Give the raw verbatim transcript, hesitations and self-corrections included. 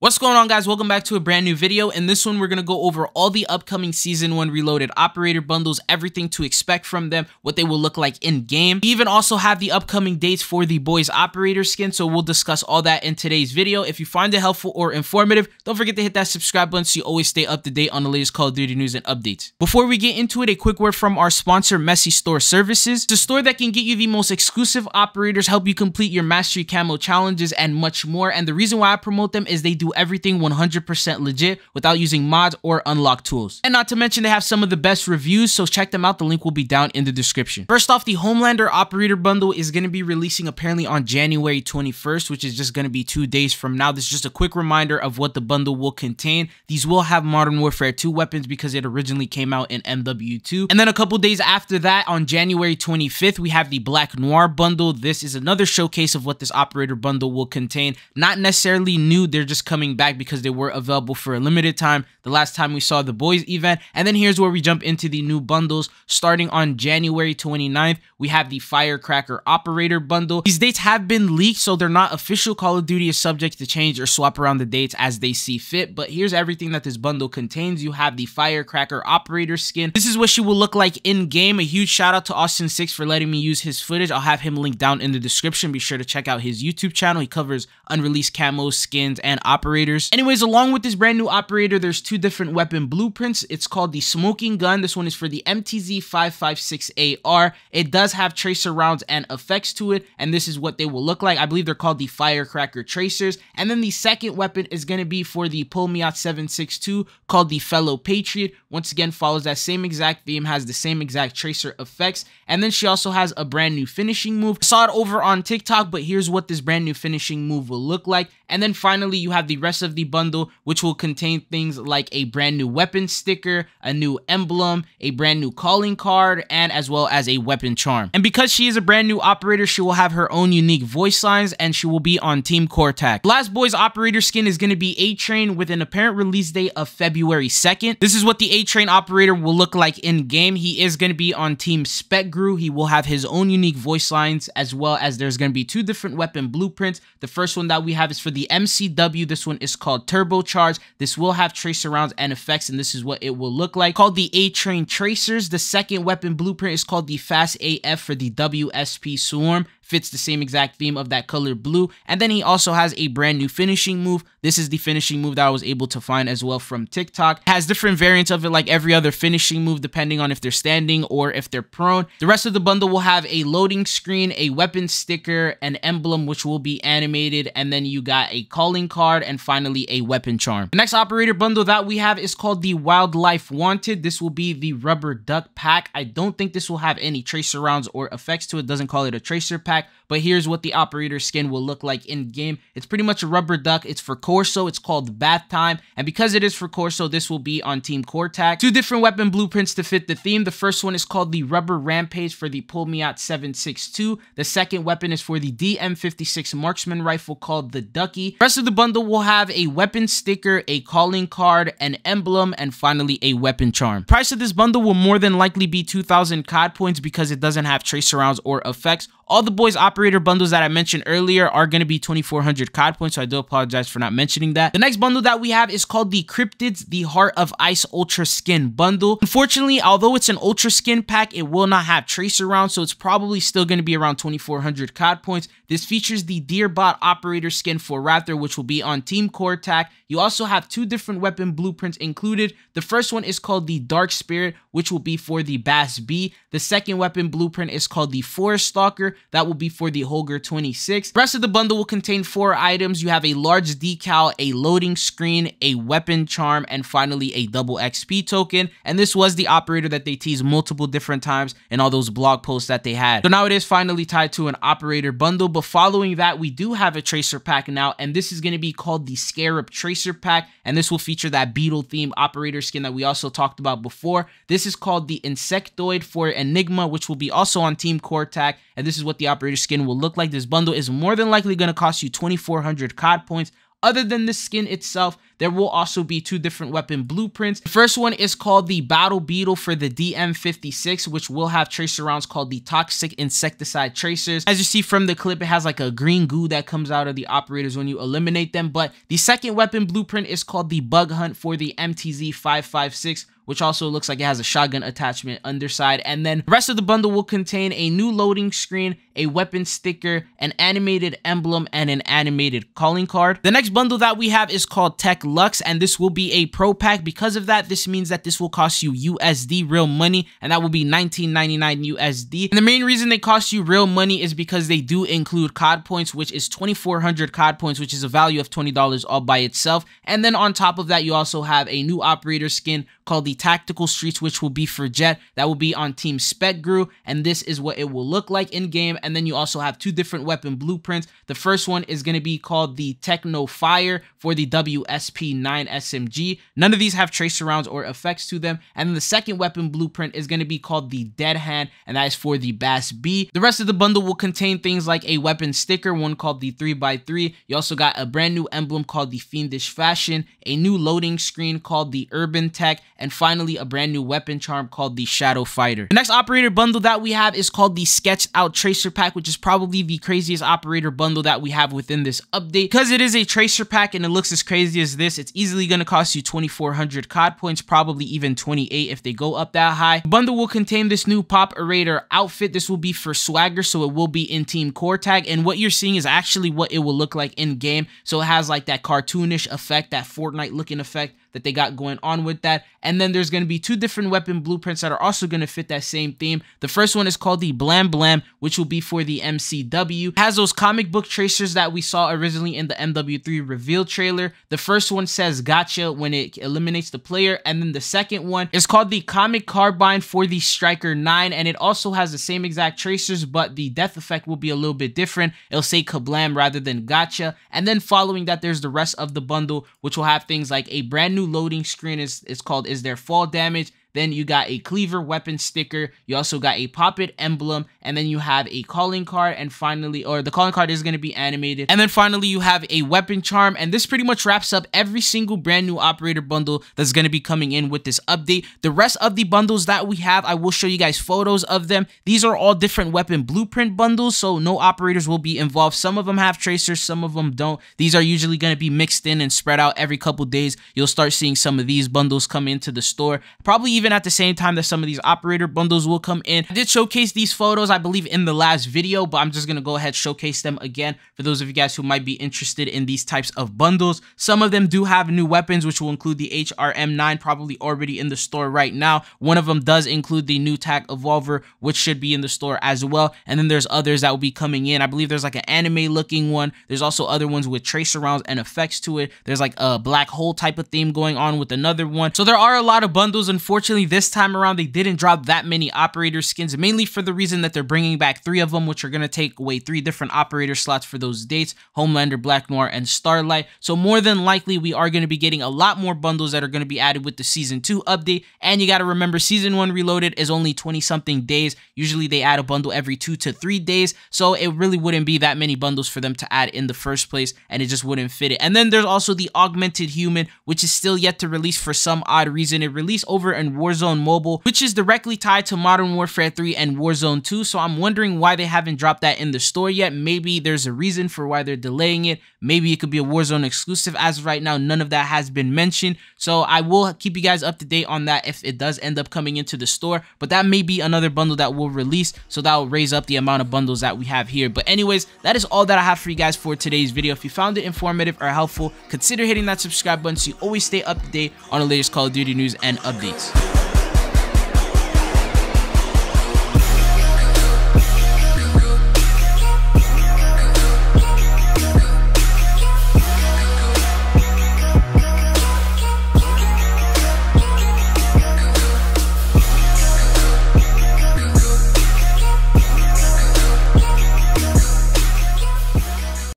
What's going on, guys? Welcome back to a brand new video. In this one, we're going to go over all the upcoming Season one Reloaded Operator bundles, everything to expect from them, what they will look like in-game. We even also have the upcoming dates for the boys operator skin, so we'll discuss all that in today's video. If you find it helpful or informative, don't forget to hit that subscribe button so you always stay up to date on the latest Call of Duty news and updates. Before we get into it, a quick word from our sponsor, Messy Store Services. It's a store that can get you the most exclusive operators, help you complete your Mastery Camo challenges, and much more. And the reason why I promote them is they do everything one hundred percent legit without using mods or unlock tools. And not to mention, they have some of the best reviews, so check them out. The link will be down in the description. First off, the Homelander Operator Bundle is going to be releasing apparently on January twenty-first, which is just going to be two days from now. This is just a quick reminder of what the bundle will contain. These will have Modern Warfare two weapons because it originally came out in M W two. And then a couple days after that, on January twenty-fifth, we have the Black Noir Bundle. This is another showcase of what this Operator Bundle will contain. Not necessarily new, they're just coming back because they were available for a limited time the last time we saw the boys event. And then here's where we jump into the new bundles. Starting on January twenty-ninth, we have the Firecracker Operator Bundle. These dates have been leaked, so they're not official. Call of Duty is subject to change or swap around the dates as they see fit, but here's everything that this bundle contains. You have the Firecracker Operator skin. This is what she will look like in game. A huge shout out to Austinsixx for letting me use his footage. I'll have him linked down in the description. Be sure to check out his YouTube channel. He covers unreleased camos, skins, and operators. Anyways, along with this brand new operator, there's two different weapon blueprints. It's called the Smoking Gun. This one is for the M T Z five five six A R. It does have tracer rounds and effects to it, and this is what they will look like. I believe they're called the Firecracker Tracers. And then the second weapon is going to be for the Pull Me Out seven six two, called the Fellow Patriot. Once again, follows that same exact theme, has the same exact tracer effects. And then she also has a brand new finishing move. I saw it over on TikTok, but here's what this brand new finishing move will look like. And then finally, you have the rest of the bundle, which will contain things like a brand new weapon sticker, a new emblem, a brand new calling card, and as well as a weapon charm. And because she is a brand new operator, she will have her own unique voice lines, and she will be on Team Cortac. Last boys operator skin is going to be A-Train with an apparent release date of February second. This is what the A-Train operator will look like in game. He is going to be on Team Specgru. He will have his own unique voice lines, as well as there's going to be two different weapon blueprints. The first one that we have is for the M C W. This one is called Turbocharge. This will have tracer rounds and effects, and this is what it will look like. Called the A-Train Tracers. The second weapon blueprint is called the Fast A F for the W S P Swarm. Fits the same exact theme of that color blue. And then he also has a brand new finishing move. This is the finishing move that I was able to find as well from TikTok. It has different variants of it, like every other finishing move, depending on if they're standing or if they're prone. The rest of the bundle will have a loading screen, a weapon sticker, an emblem, which will be animated, and then you got a calling card, and finally a weapon charm. The next operator bundle that we have is called the Wildlife Wanted. This will be the Rubber Duck pack. I don't think this will have any tracer rounds or effects to it. Doesn't call it a tracer pack, but here's what the operator skin will look like in game. It's pretty much a rubber duck. It's for Corso. It's called Bath Time, and because it is for Corso, this will be on Team Cortac. Two different weapon blueprints to fit the theme. The first one is called the Rubber Rampage for the Pull Me Out seven six two. The second weapon is for the D M fifty-six marksman rifle called the Ducky. The rest of the bundle will have a weapon sticker, a calling card, an emblem, and finally a weapon charm. The price of this bundle will more than likely be two thousand C O D points because it doesn't have tracer rounds or effects. All the boys operator bundles that I mentioned earlier are going to be twenty-four hundred C O D points, so I do apologize for not mentioning that. The next bundle that we have is called the Cryptids, the Heart of Ice Ultra Skin Bundle. Unfortunately, although it's an Ultra Skin pack, it will not have tracer rounds, so it's probably still going to be around twenty-four hundred C O D points. This features the Deerbot operator skin for Raptor, which will be on Team Cortac. You also have two different weapon blueprints included. The first one is called the Dark Spirit, which will be for the Bass B. The second weapon blueprint is called the Forest Stalker. That will be for the Holger twenty-six. The rest of the bundle will contain four items. You have a large decal, a loading screen, a weapon charm, and finally a double X P token. And this was the operator that they teased multiple different times in all those blog posts that they had. So now it is finally tied to an operator bundle, but following that, we do have a tracer pack now, and this is going to be called the Scarab Tracer Pack, and this will feature that beetle theme operator skin that we also talked about before. This is called the Insectoid for Enigma, which will be also on Team Cortac, and this is what the operator skin will look like. This bundle is more than likely going to cost you twenty-four hundred C O D points. Other than the skin itself, there will also be two different weapon blueprints. The first one is called the Battle Beetle for the D M fifty-six, which will have tracer rounds called the Toxic Insecticide Tracers. As you see from the clip, it has like a green goo that comes out of the operators when you eliminate them. But the second weapon blueprint is called the Bug Hunt for the M T Z five five six, which also looks like it has a shotgun attachment underside. And then the rest of the bundle will contain a new loading screen, a weapon sticker, an animated emblem, and an animated calling card. The next bundle that we have is called Tech Lux, and this will be a pro pack. Because of that, this means that this will cost you U S D, real money, and that will be nineteen ninety-nine U S D. And the main reason they cost you real money is because they do include C O D points, which is twenty-four hundred C O D points, which is a value of twenty dollars all by itself. And then on top of that, you also have a new operator skin called the Tactical Streets, which will be for Jet. That will be on Team Specgrew, and this is what it will look like in game. And then you also have two different weapon blueprints. The first one is going to be called the Techno Fire for the W S P nine S M G. None of these have tracer rounds or effects to them. And then the second weapon blueprint is going to be called the Dead Hand, and that is for the Bass B. The rest of the bundle will contain things like a weapon sticker, one called the three by three. You also got a brand new emblem called the Fiendish Fashion, a new loading screen called the Urban Tech, and finally a brand new weapon charm called the Shadow Fighter. The next operator bundle that we have is called the Sketched Out Tracer Pack, which is probably the craziest operator bundle that we have within this update. Because it is a tracer pack and it looks as crazy as this, it's easily going to cost you twenty-four hundred C O D points, probably even twenty-eight if they go up that high. The bundle will contain this new Pop Orator outfit. This will be for Swagger, so it will be in Team Core Tag, and what you're seeing is actually what it will look like in game. So it has like that cartoonish effect, that Fortnite looking effect that they got going on with that. And then there's going to be two different weapon blueprints that are also going to fit that same theme. The first one is called the Blam Blam, which will be for the M C W. It has those comic book tracers that we saw originally in the M W three reveal trailer. The first one says gotcha when it eliminates the player, and then the second one is called the Comic Carbine for the Striker Nine, and it also has the same exact tracers, but the death effect will be a little bit different. It'll say kablam rather than gotcha. And then following that, there's the rest of the bundle, which will have things like a brand new loading screen is, is called Is There Fall Damage? Then you got a cleaver weapon sticker. You also got a pop-it emblem, and then you have a calling card, and finally, or the calling card is going to be animated. And then finally, you have a weapon charm, and this pretty much wraps up every single brand new operator bundle that's going to be coming in with this update. The rest of the bundles that we have, I will show you guys photos of them. These are all different weapon blueprint bundles, so no operators will be involved. Some of them have tracers, some of them don't. These are usually going to be mixed in and spread out every couple days. You'll start seeing some of these bundles come into the store, probably even even at the same time that some of these operator bundles will come in. I did showcase these photos, I believe, in the last video, but I'm just going to go ahead and showcase them again for those of you guys who might be interested in these types of bundles. Some of them do have new weapons, which will include the H R M nine, probably already in the store right now. One of them does include the new T A C Evolver, which should be in the store as well. And then there's others that will be coming in. I believe there's like an anime looking one. There's also other ones with tracer rounds and effects to it. There's like a black hole type of theme going on with another one. So there are a lot of bundles. Unfortunately, this time around, they didn't drop that many operator skins, mainly for the reason that they're bringing back three of them, which are going to take away three different operator slots for those dates: Homelander, Black Noir, and Starlight. So more than likely, we are going to be getting a lot more bundles that are going to be added with the Season two update. And you got to remember, Season one Reloaded is only twenty-something days. Usually, they add a bundle every two to three days, so it really wouldn't be that many bundles for them to add in the first place, and it just wouldn't fit it. And then there's also the Augmented Human, which is still yet to release for some odd reason. It released over and Warzone Mobile, which is directly tied to Modern Warfare three and Warzone two, so I'm wondering why they haven't dropped that in the store yet. Maybe there's a reason for why they're delaying it. Maybe it could be a Warzone exclusive. As of right now, none of that has been mentioned, so I will keep you guys up to date on that if it does end up coming into the store, but that may be another bundle that will release, so that will raise up the amount of bundles that we have here. But anyways, that is all that I have for you guys for today's video. If you found it informative or helpful, consider hitting that subscribe button so you always stay up to date on the latest Call of Duty news and updates.